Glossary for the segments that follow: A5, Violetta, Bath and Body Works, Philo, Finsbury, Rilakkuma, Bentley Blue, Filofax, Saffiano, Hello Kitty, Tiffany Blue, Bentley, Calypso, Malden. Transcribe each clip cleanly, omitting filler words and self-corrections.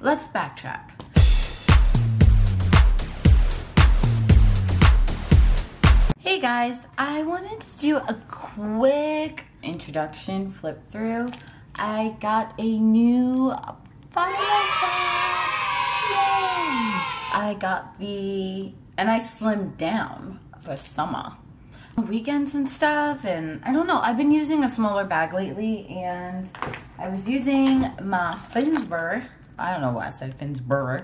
Let's backtrack. Hey guys, I wanted to do a quick introduction flip through. I got a new Filofax. Yay! I got the, and I slimmed down for summer. Weekends and stuff, and I don't know, I've been using a smaller bag lately, and I was using my Finsbury. I don't know why I said Finsbury,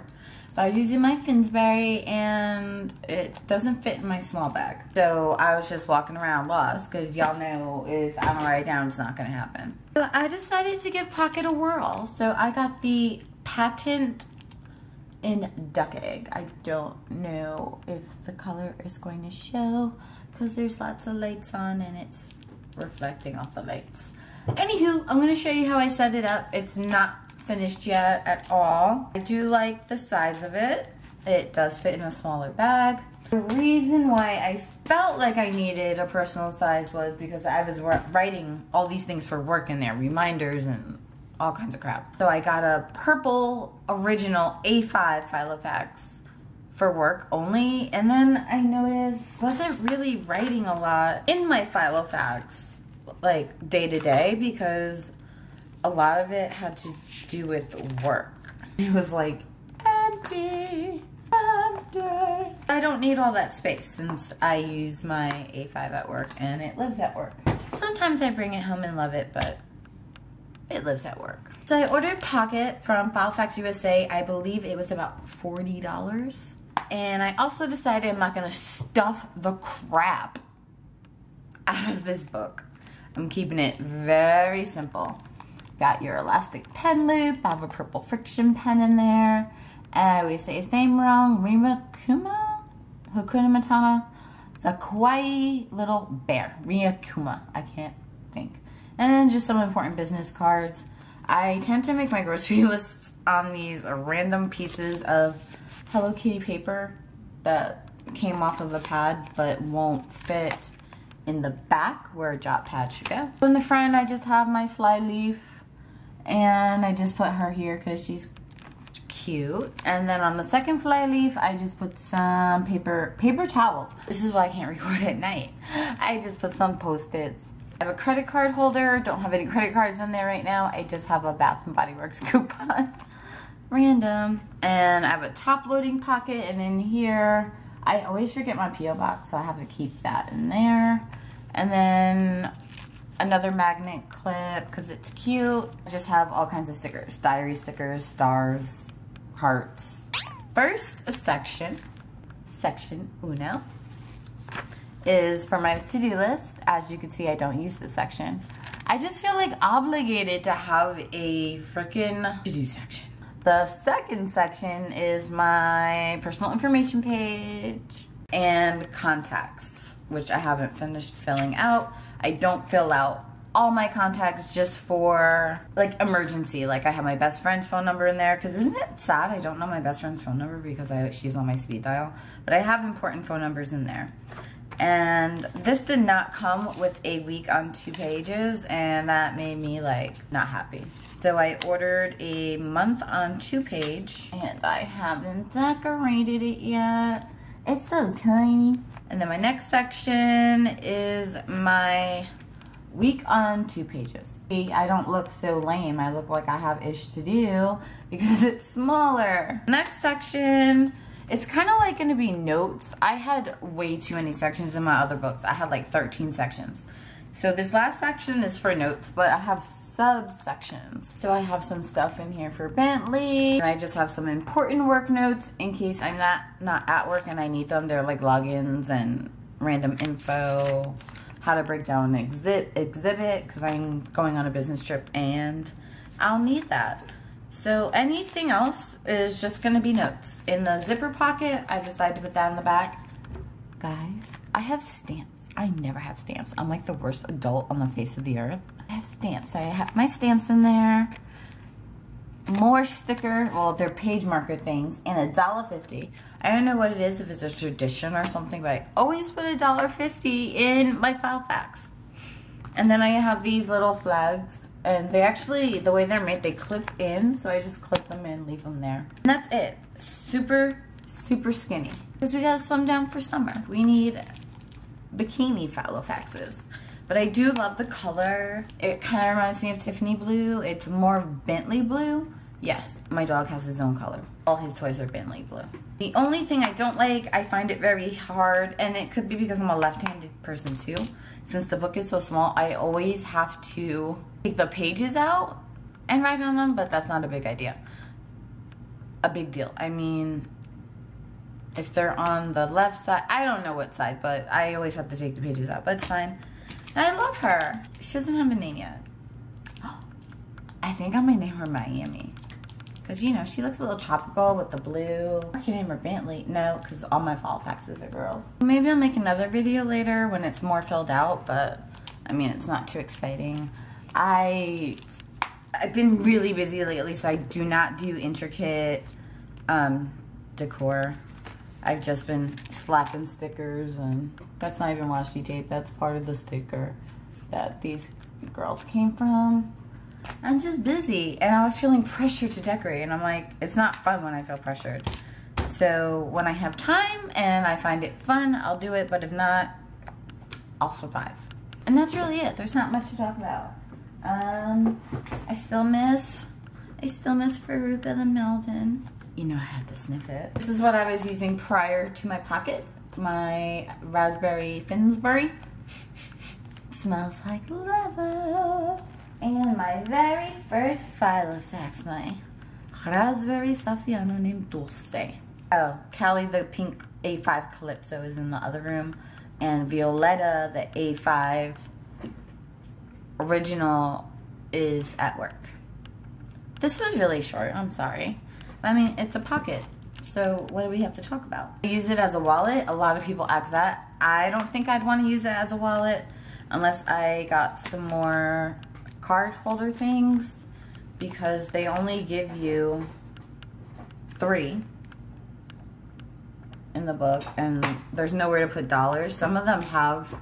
but I was using my Finsbury and it doesn't fit in my small bag. So I was just walking around lost because y'all know if I don't write it down, it's not gonna happen. So I decided to give Pocket a whirl. So I got the patent in duck egg. I don't know if the color is going to show because there's lots of lights on and it's reflecting off the lights. Anywho, I'm gonna show you how I set it up. It's not finished yet at all. I do like the size of it. It does fit in a smaller bag. The reason why I felt like I needed a personal size was because I was writing all these things for work in there, reminders and all kinds of crap. So I got a purple original A5 Filofax for work only, and then I noticed I wasn't really writing a lot in my Filofax like day to day because a lot of it had to do with work. It was like, empty, empty. I don't need all that space since I use my A5 at work and it lives at work. Sometimes I bring it home and love it, but it lives at work. So I ordered Pocket from Filofax USA. I believe it was about $40. And I also decided I'm not gonna stuff the crap out of this book. I'm keeping it very simple. Got your elastic pen loop. I have a purple friction pen in there. I always say his name wrong. Rilakkuma? Hakuna Matata? The kawaii little bear. Rilakkuma. I can't think. And then just some important business cards. I tend to make my grocery lists on these random pieces of Hello Kitty paper that came off of a pad but won't fit in the back where a jot pad should go. In the front, I just have my fly leaf. And I just put her here because she's cute. And then on the second fly leaf, I just put some paper towels. This is why I can't record at night. I just put some Post-its. I have a credit card holder. Don't have any credit cards in there right now. I just have a Bath and Body Works coupon. Random. And I have a top loading pocket. And in here, I always forget my P.O. box, so I have to keep that in there. And then another magnet clip because it's cute. I just have all kinds of stickers. Diary stickers, stars, hearts. First section, section uno, is for my to-do list. As you can see, I don't use this section. I just feel like obligated to have a freaking to-do section. The second section is my personal information page and contacts, which I haven't finished filling out. I don't fill out all my contacts just for like emergency. Like I have my best friend's phone number in there because isn't it sad I don't know my best friend's phone number because she's on my speed dial. But I have important phone numbers in there. And this did not come with a week on 2 pages, and that made me like not happy. So I ordered a month on 2 page, and I haven't decorated it yet. It's so tiny. And then my next section is my week on 2 pages. See, I don't look so lame. I look like I have ish to do because it's smaller. Next section, it's kind of like going to be notes. I had way too many sections in my other books. I had like 13 sections. So this last section is for notes, but I have subsections. So I have some stuff in here for Bentley. And I just have some important work notes in case I'm not at work and I need them. They're like logins and random info, how to break down an exhibit because I'm going on a business trip and I'll need that. So anything else is just gonna be notes. In the zipper pocket, I decided to put that in the back. Guys, I have stamps. I never have stamps. I'm like the worst adult on the face of the earth. I have stamps. I have my stamps in there. More sticker, well, they're page marker things, and $1.50. I don't know what it is, if it's a tradition or something, but I always put $1.50 in my Filofax. And then I have these little flags And they actually, the way they're made, they clip in. So I just clip them in, leave them there. And that's it. Super, super skinny. Because we gotta slim down for summer. We need bikini Filofaxes. But I do love the color. It kind of reminds me of Tiffany Blue. It's more Bentley Blue. Yes, my dog has his own color. All his toys are Bentley Blue. The only thing I don't like, I find it very hard, and it could be because I'm a left-handed person too. Since the book is so small, I always have to take the pages out and write on them, but that's not a big idea. A big deal. I mean, if they're on the left side, I don't know what side, but I always have to take the pages out, but it's fine. I love her. She doesn't have a name yet. Oh, I think I might name her Miami. Because, you know, she looks a little tropical with the blue. I can name her Bentley. No, because all my Filofaxes are girls. Maybe I'll make another video later when it's more filled out, but, I mean, it's not too exciting. I've been really busy lately, so I do not do intricate decor. I've just been slapping stickers, and that's not even washi tape. That's part of the sticker that these girls came from. I'm just busy, and I was feeling pressure to decorate, and I'm like, it's not fun when I feel pressured. So when I have time and I find it fun, I'll do it, but if not, I'll survive. And that's really it. There's not much to talk about. I still miss Faruka the Malden. You know I had to sniff it. This is what I was using prior to my pocket. My raspberry Finsbury. Smells like leather. And my very first Filofax, my raspberry Saffiano named Dulce. Oh, Callie the pink A5 Calypso is in the other room. And Violetta the A5 original is at work. This was really short, I'm sorry. I mean, it's a pocket, so what do we have to talk about? I use it as a wallet. A lot of people ask that. I don't think I'd want to use it as a wallet unless I got some more card holder things, because they only give you 3 in the book, and there's nowhere to put dollars. Some of them have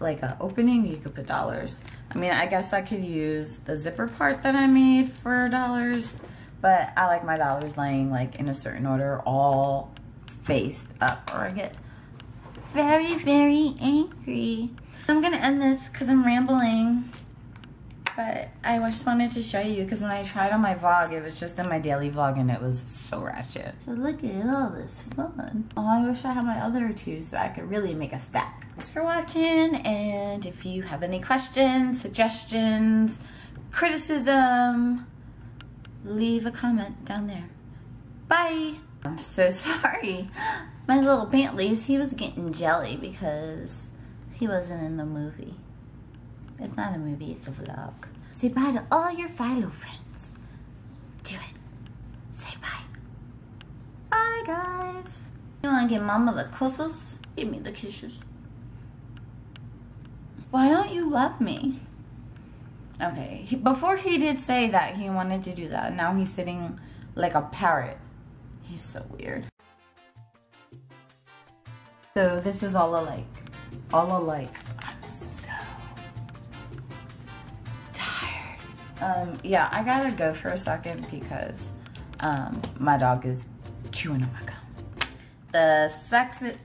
like an opening, you could put dollars. I mean, I guess I could use the zipper part that I made for dollars. But I like my dollars laying like in a certain order, all faced up, or I get very, very angry. I'm gonna end this because I'm rambling, but I just wanted to show you because when I tried on my vlog, it was just in my daily vlog and it was so ratchet. So look at all this fun. Oh, I wish I had my other 2 so I could really make a stack. Thanks for watching, and if you have any questions, suggestions, criticism, leave a comment down there. Bye! I'm so sorry. My little Bentley's, he was getting jelly because he wasn't in the movie. It's not a movie, it's a vlog. Say bye to all your Philo friends. Do it. Say bye. Bye, guys. You wanna give Mama the kisses? Give me the kisses. Why don't you love me? Okay, before he did say that he wanted to do that. Now he's sitting like a parrot. He's so weird. So this is all alike. All alike. I'm so tired. Yeah, I gotta go for a second because my dog is chewing on my gum. The sexist.